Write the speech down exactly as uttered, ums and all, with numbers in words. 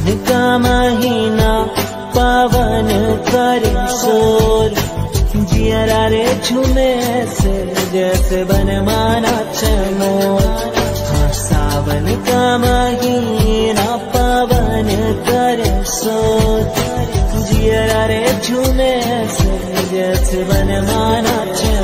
रमजान का महीना पावन करे सोल, जिया रे झूमे ऐसे जैसे बनमाना चमोल। हाँ सावन का महीना पावन करे सोल, जिया रे झूमे ऐसे जैसे बनमाना चमोल।